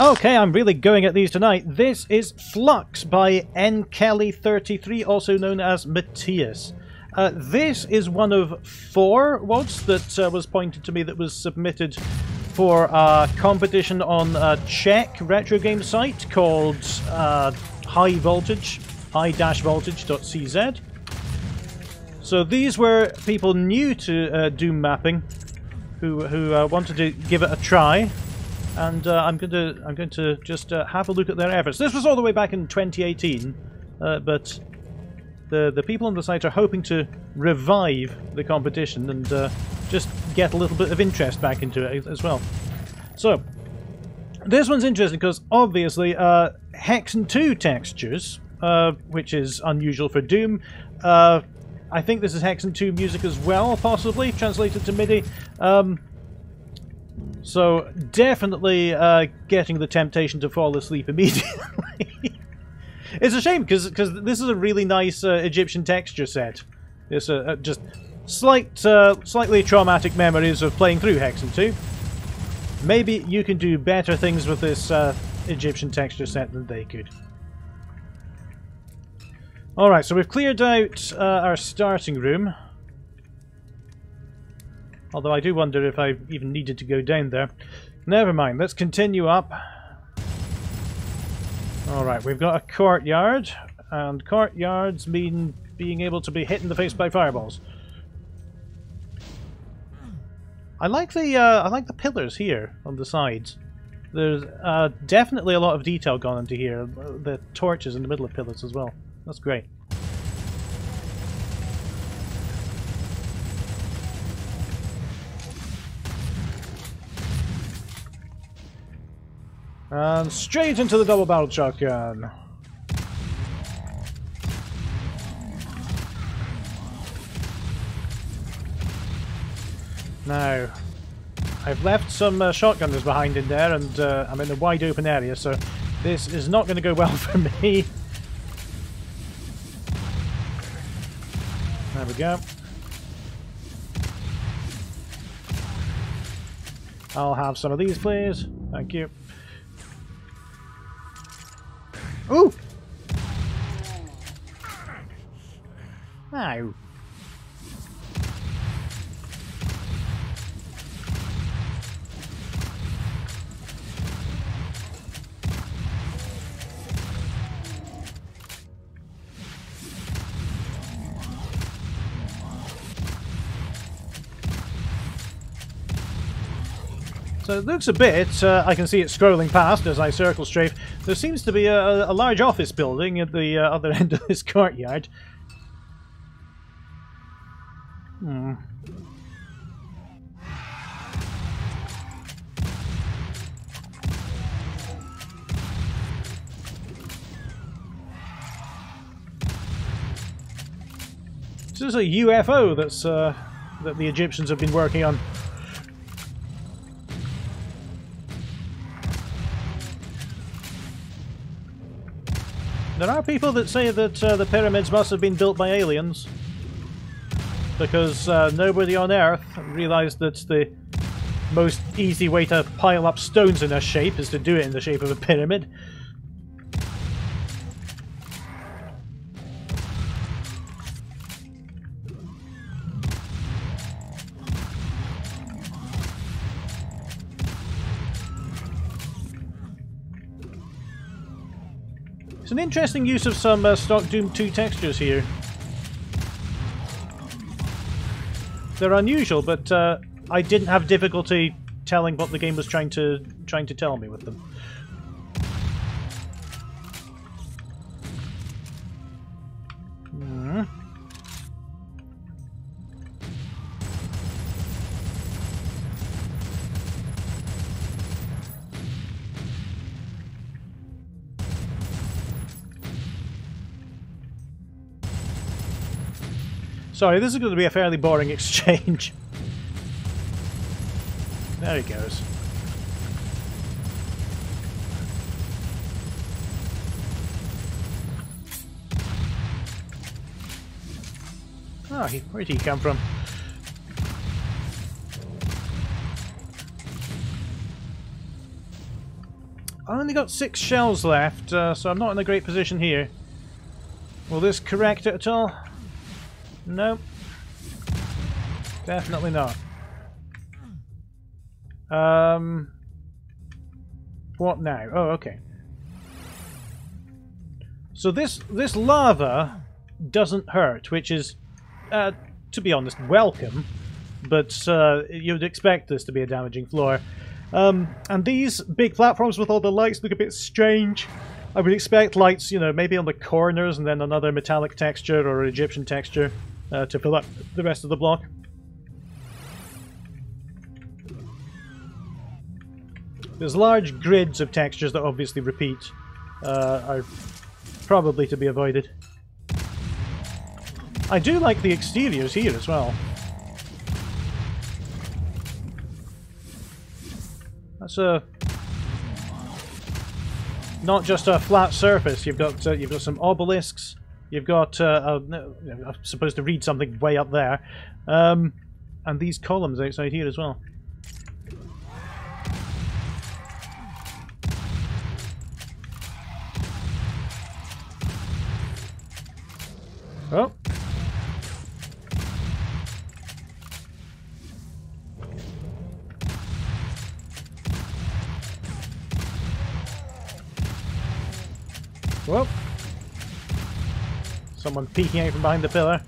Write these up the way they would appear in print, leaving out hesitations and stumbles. Okay, I'm really going at these tonight. This is Flux by N. Kelly33, also known as Matthias. This is one of 4 WADs that was pointed to me that was submitted for a competition on a Czech retro game site called High Voltage, high-voltage.cz. So these were people new to Doom mapping who wanted to give it a try, and I'm going to just have a look at their efforts. This was all the way back in 2018, but the people on the site are hoping to revive the competition and just get a little bit of interest back into it as well. So this one's interesting because obviously Hexen 2 textures, which is unusual for Doom. I think this is Hexen 2 music as well, possibly translated to MIDI. So definitely getting the temptation to fall asleep immediately. It's a shame because this is a really nice Egyptian texture set. It's just slightly traumatic memories of playing through Hexen 2. Maybe you can do better things with this Egyptian texture set than they could. Alright, so we've cleared out our starting room. Although I do wonder if I even needed to go down there. Never mind, let's continue up. Alright, we've got a courtyard, and courtyards mean being able to be hit in the face by fireballs. I like the pillars here on the sides. There's definitely a lot of detail gone into here. The torches in the middle of pillars as well. That's great. And straight into the double-barreled shotgun. Now, I've left some shotgunners behind in there, and I'm in a wide-open area, so this is not going to go well for me. There we go. I'll have some of these, please. Thank you. Ooh! Ow. So it looks a bit, I can see it scrolling past as I circle strafe. There seems to be a large office building at the other end of this courtyard. Hmm. This is a UFO that's that the Egyptians have been working on. There are people that say that the pyramids must have been built by aliens because nobody on Earth realized that the most easy way to pile up stones in a shape is to do it in the shape of a pyramid. It's an interesting use of some stock Doom 2 textures here. They're unusual, but I didn't have difficulty telling what the game was trying to tell me with them. Mm. Sorry, this is going to be a fairly boring exchange. There he goes. Oh, where did he come from? I only got 6 shells left, so I'm not in a great position here. Will this correct it at all? Nope. Definitely not. What now? Oh, okay. So this lava doesn't hurt, which is, to be honest, welcome. But you'd expect this to be a damaging floor. And these big platforms with all the lights look a bit strange. I would expect lights, you know, maybe on the corners and then another metallic texture or Egyptian texture to fill up the rest of the block. There's large grids of textures that obviously repeat are probably to be avoided. I do like the exteriors here as well. That's a not just a flat surface. You've got some obelisks. You've got I'm supposed to read something way up there, and these columns outside here as well. Oh. Whoop. Someone peeking out from behind the pillar.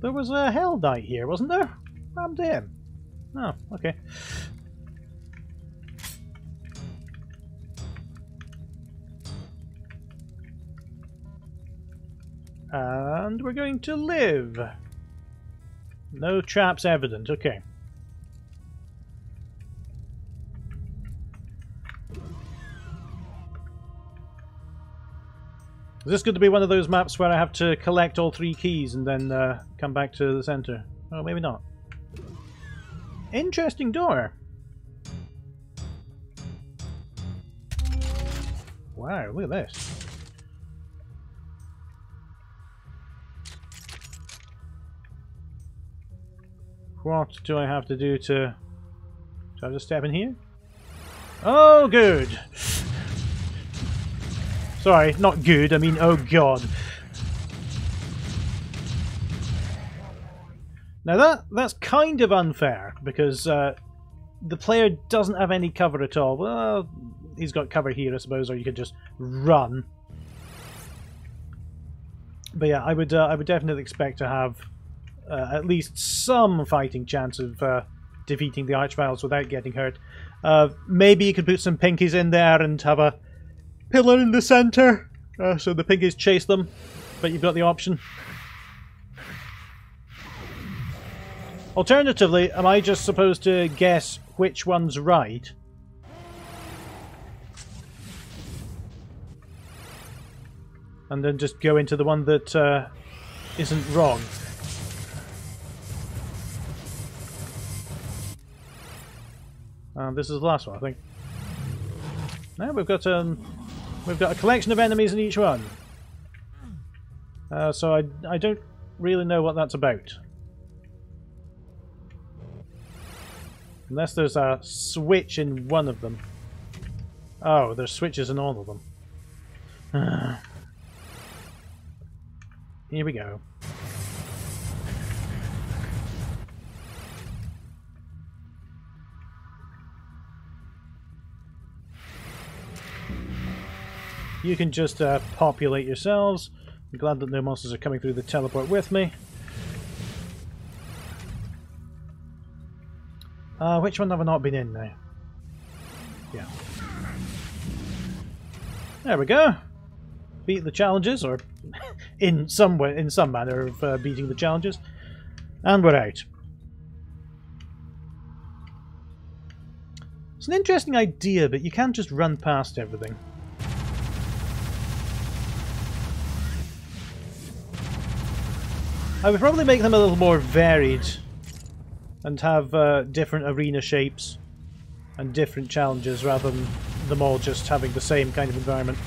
There was a hell knight here, wasn't there? I'm dead. Oh, okay. And we're going to live. No traps evident, okay. Is this going to be one of those maps where I have to collect all 3 keys and then come back to the center? Oh, maybe not. Interesting door. Wow, look at this. What do I have to do to... Do I just step in here? Oh, good! Sorry, not good, I mean, oh god. Now that's kind of unfair, because the player doesn't have any cover at all. Well, he's got cover here, I suppose, or you could just run. But yeah, I would definitely expect to have... at least some fighting chance of defeating the archviles without getting hurt. Maybe you could put some pinkies in there and have a pillar in the center, so the pinkies chase them, but you've got the option. Alternatively, am I just supposed to guess which one's right? And then just go into the one that isn't wrong. This is the last one, I think. Now we've got a collection of enemies in each one. So I don't really know what that's about, unless there's a switch in one of them. Oh, there's switches in all of them. Here we go. You can just populate yourselves. I'm glad that no monsters are coming through the teleport with me. Which one have I not been in now? Yeah. There we go. Beat the challenges, or in some way, in some manner of beating the challenges. And we're out. It's an interesting idea, but you can't just run past everything. I would probably make them a little more varied and have different arena shapes and different challenges rather than them all just having the same kind of environment.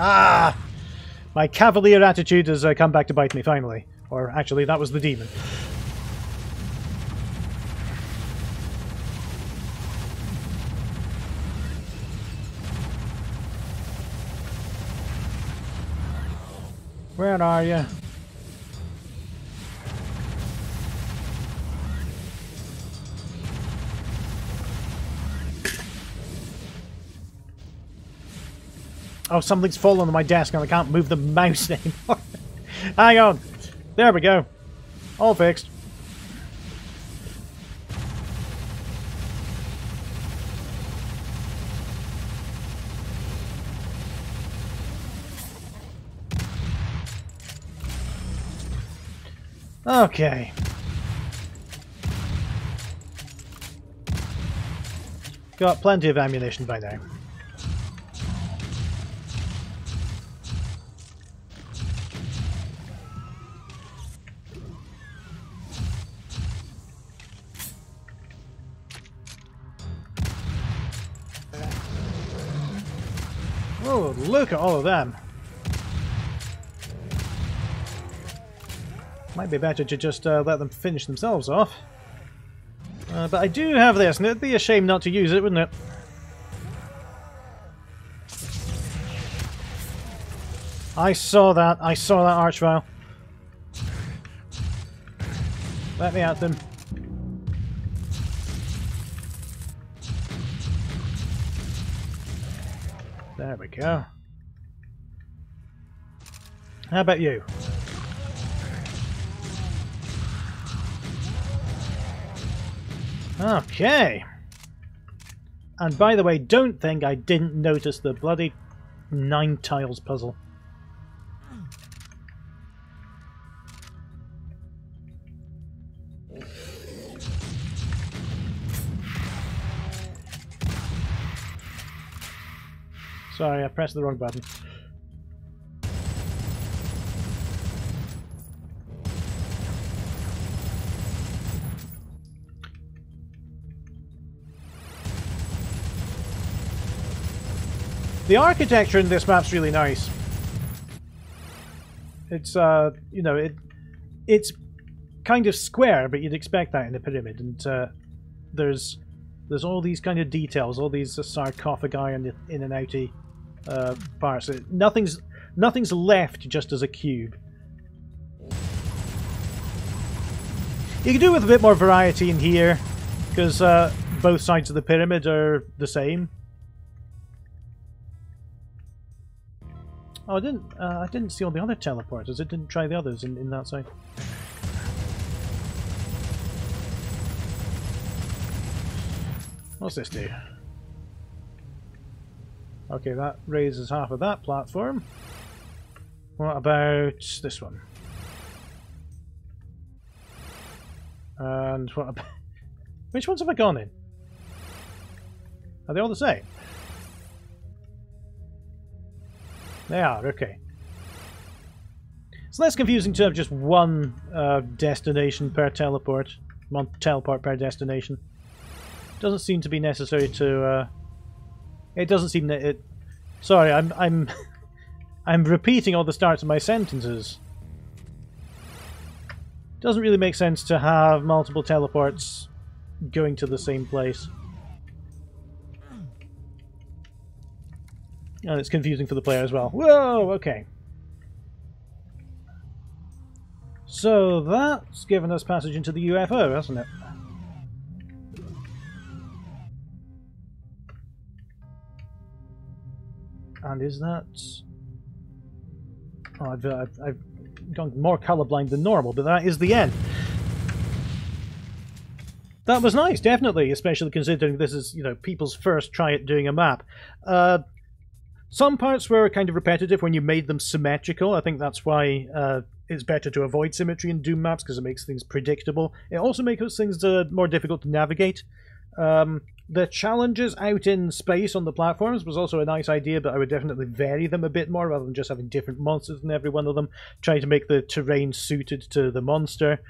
Ah! My cavalier attitude has come back to bite me, finally. Or, actually, that was the demon. Where are you? Oh, something's fallen on my desk and I can't move the mouse anymore. Hang on. There we go. All fixed. Okay. Got plenty of ammunition by now. Oh, look at all of them. Might be better to just let them finish themselves off. But I do have this, and it'd be a shame not to use it, wouldn't it? I saw that archvile. Let me at them. There we go. How about you? Okay. And by the way, don't think I didn't notice the bloody 9 tiles puzzle. Sorry, I pressed the wrong button. The architecture in this map's really nice. It's, you know, it's kind of square, but you'd expect that in a pyramid. And there's all these kind of details, all these sarcophagi and in and outy. Parts. Nothing's left just as a cube. You can do with a bit more variety in here, because both sides of the pyramid are the same. Oh, I didn't see all the other teleporters. I didn't try the others in that side. What's this do? Okay, that raises half of that platform. What about this one? And what about... Which ones have I gone in? Are they all the same? They are, okay. It's less confusing to have just one destination per teleport. One teleport per destination. Doesn't seem to be necessary to... It doesn't seem that it... Sorry, I'm repeating all the starts of my sentences. Doesn't really make sense to have multiple teleports going to the same place. And it's confusing for the player as well. Whoa, okay. So that's given us passage into the UFO, hasn't it? And is that... Oh, I've gone more colorblind than normal, but that is the end. That was nice, definitely, especially considering this is, you know, people's first try at doing a map. Some parts were kind of repetitive when you made them symmetrical. I think that's why it's better to avoid symmetry in Doom maps, because it makes things predictable. It also makes things more difficult to navigate. The challenges out in space on the platforms was also a nice idea, but I would definitely vary them a bit more rather than just having different monsters in every one of them. Try to make the terrain suited to the monster,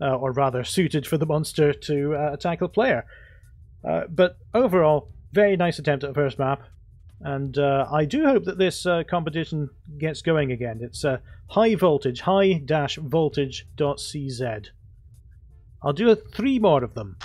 or rather suited for the monster to attack the player. But overall, very nice attempt at the first map. And I do hope that this competition gets going again. It's High Voltage, high-voltage.cz. I'll do 3 more of them.